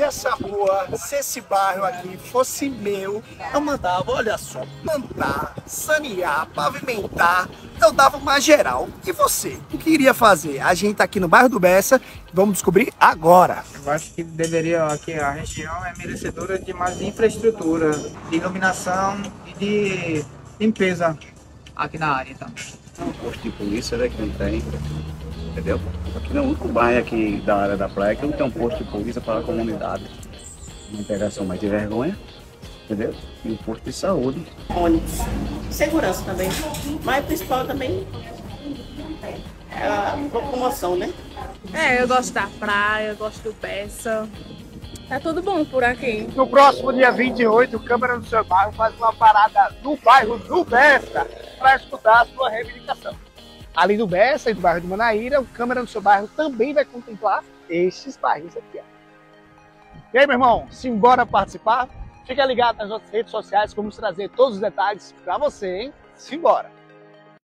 se essa rua, se esse bairro aqui fosse meu, eu mandava, olha só, plantar, sanear, pavimentar, eu dava uma geral. E você, o que iria fazer? A gente tá aqui no bairro do Bessa, vamos descobrir agora. Eu acho que deveria, aqui a região é merecedora de mais infraestrutura, de iluminação e de limpeza aqui na área, então. Um posto de polícia, né, que não tem, entendeu? Aqui não é o único bairro aqui da área da praia que não tem um posto de polícia para a comunidade. Uma integração mais de vergonha, entendeu? E um posto de saúde. Ônibus, segurança também, mas o principal também é a locomoção, né? É, eu gosto da praia, eu gosto do Bessa. Tá tudo bom por aqui. No próximo dia 28, o Câmara no Seu Bairro faz uma parada no bairro do Bessa para escutar a sua reivindicação. Além do Bessa e do bairro de Manaíra, o Câmara no Seu Bairro também vai contemplar estes bairros aqui. E aí, meu irmão, simbora participar? Fica ligado nas nossas redes sociais, vamos trazer todos os detalhes para você, hein? Simbora!